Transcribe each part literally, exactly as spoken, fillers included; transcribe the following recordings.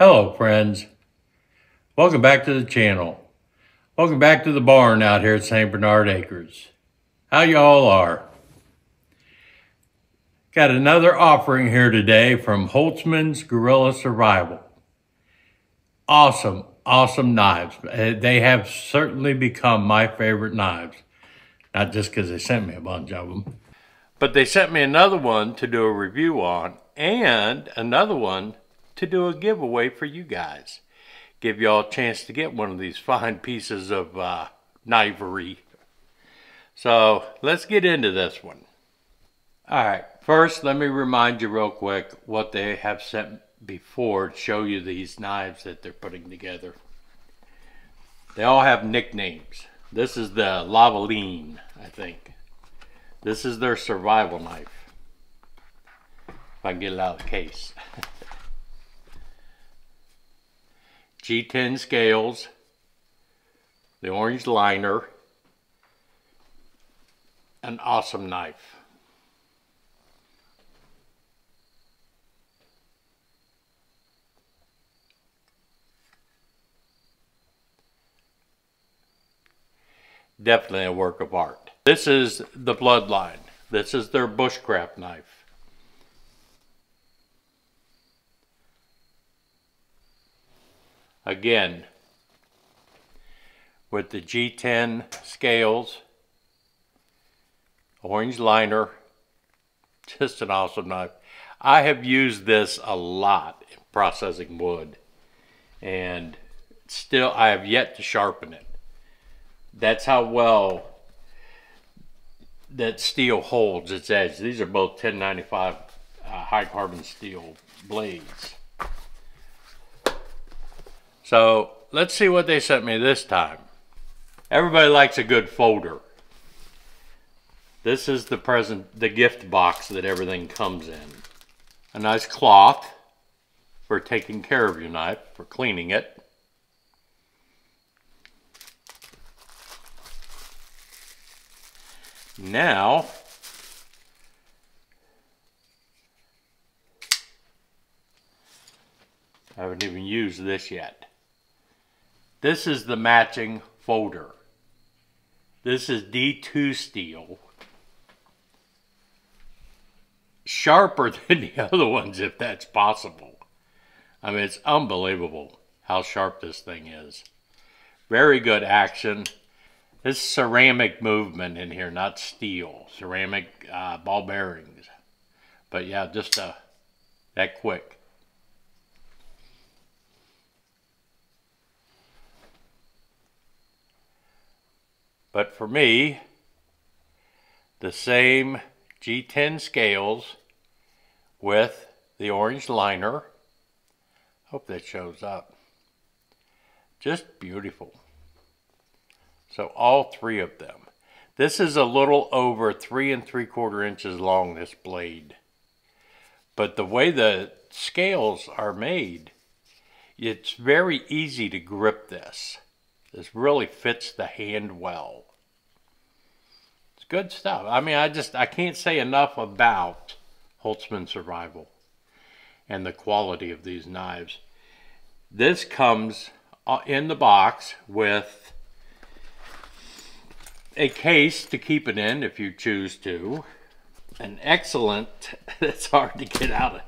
Hello friends, welcome back to the channel. Welcome back to the barn out here at Saint Bernard Acres. How y'all are? Got another offering here today from Holtzman's Gorilla Survival. Awesome, awesome knives. They have certainly become my favorite knives. Not just because they sent me a bunch of them, but they sent me another one to do a review on and another one to do a giveaway for you guys. Give y'all a chance to get one of these fine pieces of uh, knivery. So let's get into this one. All right, first let me remind you real quick what they have sent before to show you these knives that they're putting together. They all have nicknames. This is the Lavaline, I think. This is their survival knife. If I can get it out of the case. G ten scales, the orange liner, an awesome knife. Definitely a work of art. This is the Bloodline. This is their bushcraft knife. Again, with the G ten scales, orange liner, just an awesome knife. I have used this a lot in processing wood, and still I have yet to sharpen it. That's how well that steel holds its edge. These are both ten ninety-five uh, high carbon steel blades. So let's see what they sent me this time. Everybody likes a good folder. This is the present, the gift box that everything comes in. A nice cloth for taking care of your knife, for cleaning it. Now, I haven't even used this yet. This is the matching folder. This is D two steel. Sharper than the other ones if that's possible. I mean, it's unbelievable how sharp this thing is. Very good action. This ceramic movement in here, not steel. Ceramic uh, ball bearings. But yeah, just uh, that quick. But for me, the same G ten scales with the orange liner. Hope that shows up. Just beautiful. So all three of them. This is a little over three and three quarter inches long, this blade. But the way the scales are made, it's very easy to grip this. This really fits the hand well. It's good stuff. I mean, I just, I can't say enough about Holtzman's Survival and the quality of these knives. This comes in the box with a case to keep it in if you choose to. An excellent, it's hard to get out of,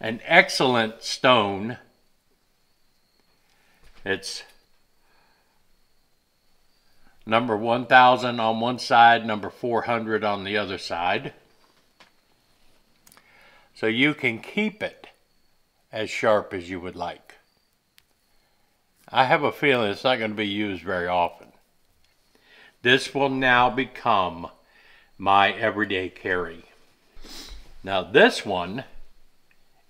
an excellent stone. It's number one thousand on one side, number four hundred on the other side. So you can keep it as sharp as you would like. I have a feeling it's not going to be used very often. This will now become my everyday carry. Now this one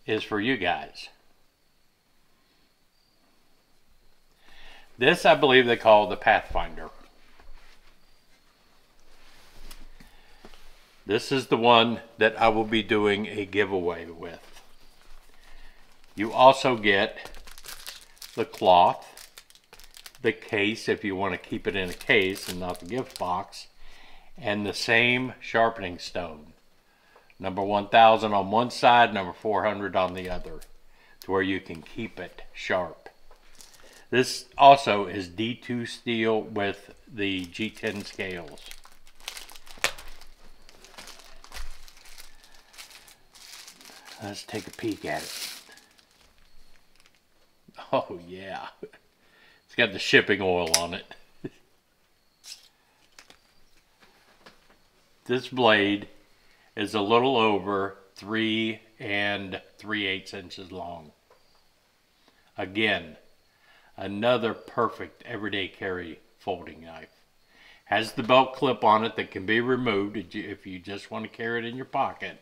is for you guys. This I believe they call the Pathfinder. This is the one that I will be doing a giveaway with. You also get the cloth, the case if you want to keep it in a case and not the gift box, and the same sharpening stone. Number one thousand on one side, number four hundred on the other. to where you can keep it sharp. This also is D two steel with the G ten scales. Let's take a peek at it. Oh yeah, it's got the shipping oil on it. This blade is a little over three and three-eighths inches long. Again, another perfect everyday carry folding knife. Has the belt clip on it that can be removed if you just want to carry it in your pocket.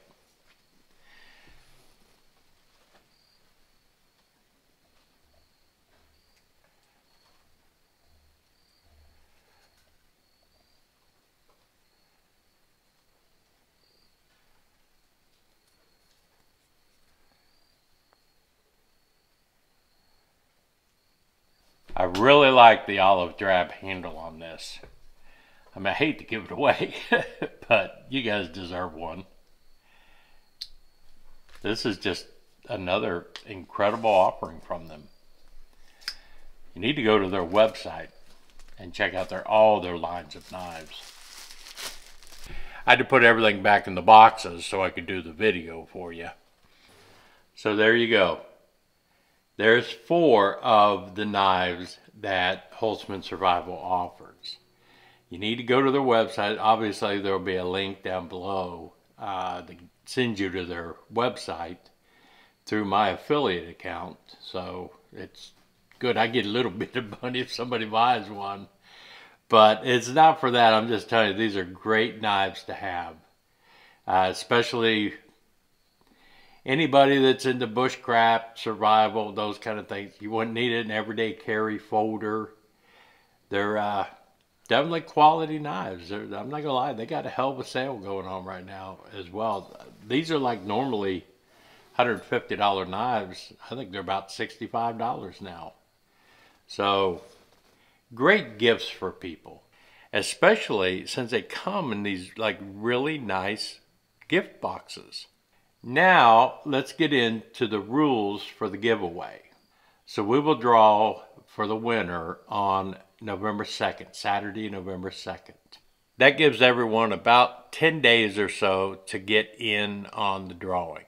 I really like the olive drab handle on this. I mean, I hate to give it away, but you guys deserve one. This is just another incredible offering from them. You need to go to their website and check out their all their lines of knives. I had to put everything back in the boxes so I could do the video for you. So there you go. There's four of the knives that Holtzman's Survival offers. You need to go to their website. Obviously, there will be a link down below uh, that sends you to their website through my affiliate account. So it's good. I get a little bit of money if somebody buys one. But it's not for that. I'm just telling you, these are great knives to have, uh, especially anybody that's into bushcraft, survival, those kind of things. You wouldn't need an everyday carry folder. They're uh, definitely quality knives. They're, I'm not going to lie, they got a hell of a sale going on right now as well. These are like normally one hundred fifty dollar knives. I think they're about sixty-five dollars now. So, great gifts for people. Especially since they come in these like really nice gift boxes. Now, let's get into the rules for the giveaway. So we will draw for the winner on November second, Saturday, November second. That gives everyone about ten days or so to get in on the drawing.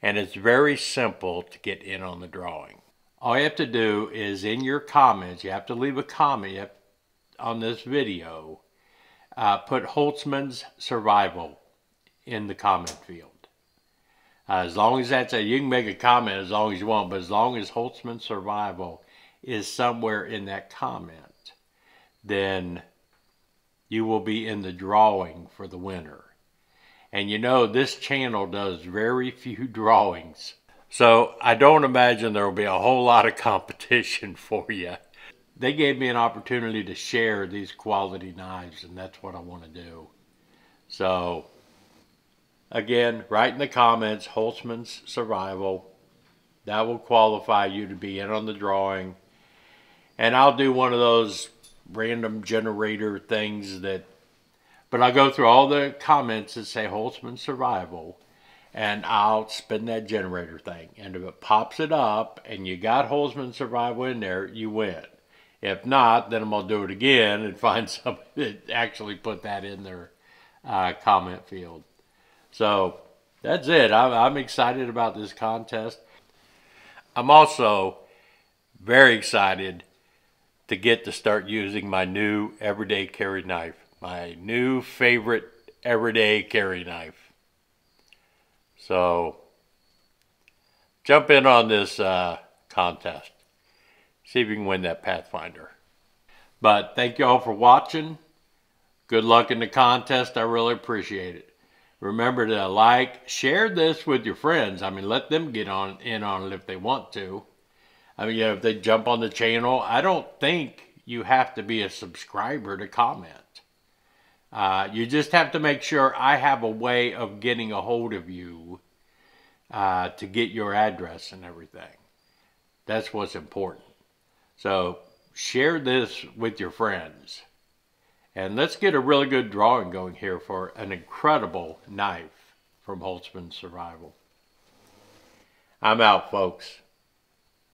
And it's very simple to get in on the drawing. All you have to do is in your comments, you have to leave a comment on this video, uh, put Holtzman's Survival in the comment field. Uh, as long as that's a, you can make a comment as long as you want, but as long as Holtzman's Survival is somewhere in that comment, then you will be in the drawing for the winner. And you know, this channel does very few drawings, so I don't imagine there will be a whole lot of competition for you. They gave me an opportunity to share these quality knives, and that's what I want to do. So again, write in the comments, Holtzman's Survival. That will qualify you to be in on the drawing. And I'll do one of those random generator things that, but I'll go through all the comments that say Holtzman's Survival, and I'll spin that generator thing. And if it pops it up and you got Holtzman's Survival in there, you win. If not, then I'm going to do it again and find somebody that actually put that in their uh, comment field. So, that's it. I'm, I'm excited about this contest. I'm also very excited to get to start using my new everyday carry knife. My new favorite everyday carry knife. So, jump in on this uh, contest. See if you can win that Pathfinder. But, thank you all for watching. Good luck in the contest. I really appreciate it. Remember to like, share this with your friends. I mean, let them get on in on it if they want to. I mean, you know, if they jump on the channel, I don't think you have to be a subscriber to comment. Uh, you just have to make sure I have a way of getting a hold of you uh, to get your address and everything. That's what's important. So share this with your friends. And let's get a really good drawing going here for an incredible knife from Holtzman's Survival. I'm out, folks.